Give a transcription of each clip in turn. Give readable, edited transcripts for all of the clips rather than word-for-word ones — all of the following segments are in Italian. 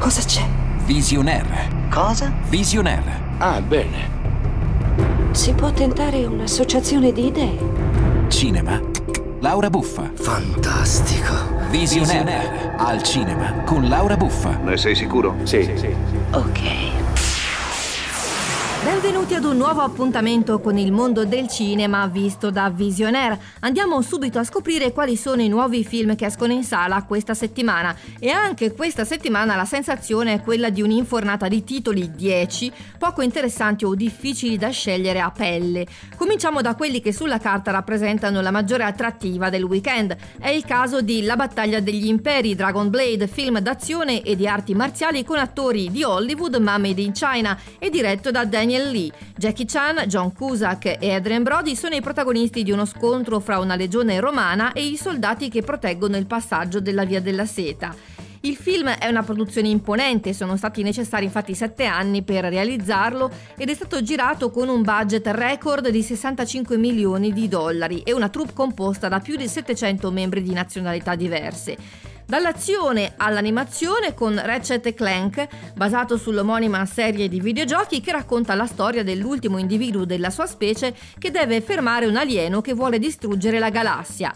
Cosa c'è? VisiOnAir. Cosa? VisiOnAir. Ah, bene. Si può tentare un'associazione di idee. Cinema. Laura Buffa. Fantastico. VisiOnAir. Al cinema con Laura Buffa. Ne sei sicuro? Sì. Sì. Ok. Benvenuti ad un nuovo appuntamento con il mondo del cinema visto da VisiOnAir. Andiamo subito a scoprire quali sono i nuovi film che escono in sala questa settimana. E anche questa settimana la sensazione è quella di un'infornata di titoli, 10, poco interessanti o difficili da scegliere a pelle. Cominciamo da quelli che sulla carta rappresentano la maggiore attrattiva del weekend. È il caso di La Battaglia degli Imperi, Dragonblade, film d'azione e di arti marziali con attori di Hollywood ma made in China, e diretto da Daniel e Lee. Jackie Chan, John Cusack e Adrien Brody sono i protagonisti di uno scontro fra una legione romana e i soldati che proteggono il passaggio della Via della Seta. Il film è una produzione imponente, sono stati necessari infatti 7 anni per realizzarlo ed è stato girato con un budget record di $65 milioni e una troupe composta da più di 700 membri di nazionalità diverse. Dall'azione all'animazione con Ratchet e Clank, basato sull'omonima serie di videogiochi che racconta la storia dell'ultimo individuo della sua specie che deve fermare un alieno che vuole distruggere la galassia.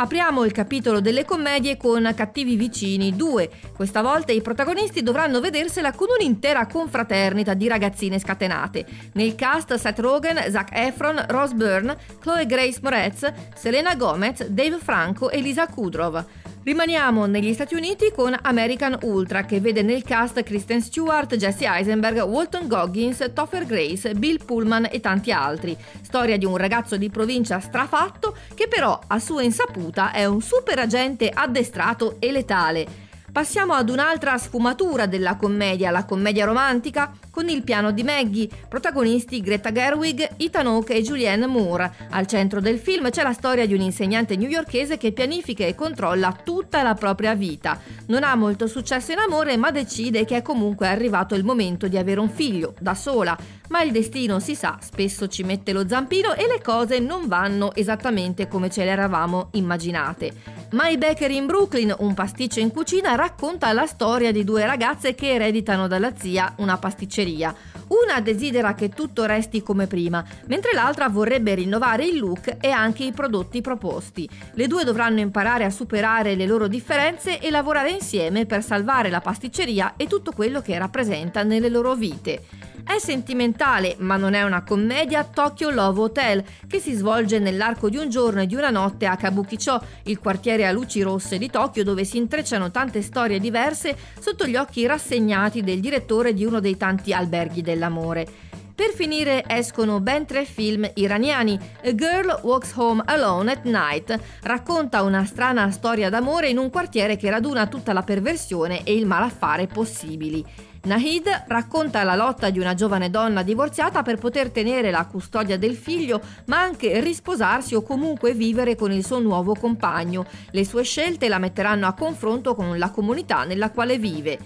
Apriamo il capitolo delle commedie con Cattivi Vicini 2. Questa volta i protagonisti dovranno vedersela con un'intera confraternita di ragazzine scatenate. Nel cast Seth Rogen, Zac Efron, Rose Byrne, Chloe Grace Moretz, Selena Gomez, Dave Franco e Lisa Kudrow. Rimaniamo negli Stati Uniti con American Ultra, che vede nel cast Kristen Stewart, Jesse Eisenberg, Walton Goggins, Topher Grace, Bill Pullman e tanti altri. Storia di un ragazzo di provincia strafatto che però a sua insaputa è un super agente addestrato e letale. Passiamo ad un'altra sfumatura della commedia, la commedia romantica, con Il piano di Maggie, protagonisti Greta Gerwig, Ethan Hawke e Julianne Moore. Al centro del film c'è la storia di un insegnante newyorkese che pianifica e controlla tutta la propria vita. Non ha molto successo in amore, ma decide che è comunque arrivato il momento di avere un figlio, da sola. Ma il destino, si sa, spesso ci mette lo zampino e le cose non vanno esattamente come ce le eravamo immaginate. My Baker in Brooklyn, un pasticcio in cucina, racconta la storia di 2 ragazze che ereditano dalla zia una pasticceria. Una desidera che tutto resti come prima, mentre l'altra vorrebbe rinnovare il look e anche i prodotti proposti. Le 2 dovranno imparare a superare le loro differenze e lavorare insieme per salvare la pasticceria e tutto quello che rappresenta nelle loro vite. È sentimentale, ma non è una commedia, Tokyo Love Hotel, che si svolge nell'arco di un giorno e di una notte a Kabukicho, il quartiere a luci rosse di Tokyo dove si intrecciano tante storie diverse sotto gli occhi rassegnati del direttore di uno dei tanti alberghi dell'amore. Per finire escono ben 3 film iraniani. A Girl Walks Home Alone at Night racconta una strana storia d'amore in un quartiere che raduna tutta la perversione e il malaffare possibili. Nahid racconta la lotta di una giovane donna divorziata per poter tenere la custodia del figlio, ma anche risposarsi o comunque vivere con il suo nuovo compagno. Le sue scelte la metteranno a confronto con la comunità nella quale vive.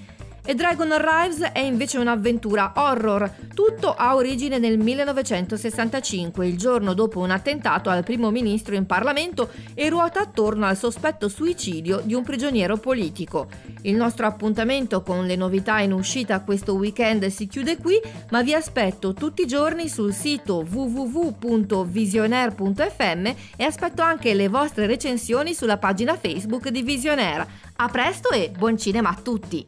E Dragon Arrives è invece un'avventura horror. Tutto ha origine nel 1965, il giorno dopo un attentato al primo ministro in Parlamento, e ruota attorno al sospetto suicidio di un prigioniero politico. Il nostro appuntamento con le novità in uscita questo weekend si chiude qui, ma vi aspetto tutti i giorni sul sito www.visionair.fm e aspetto anche le vostre recensioni sulla pagina Facebook di VisiOnAir. A presto e buon cinema a tutti!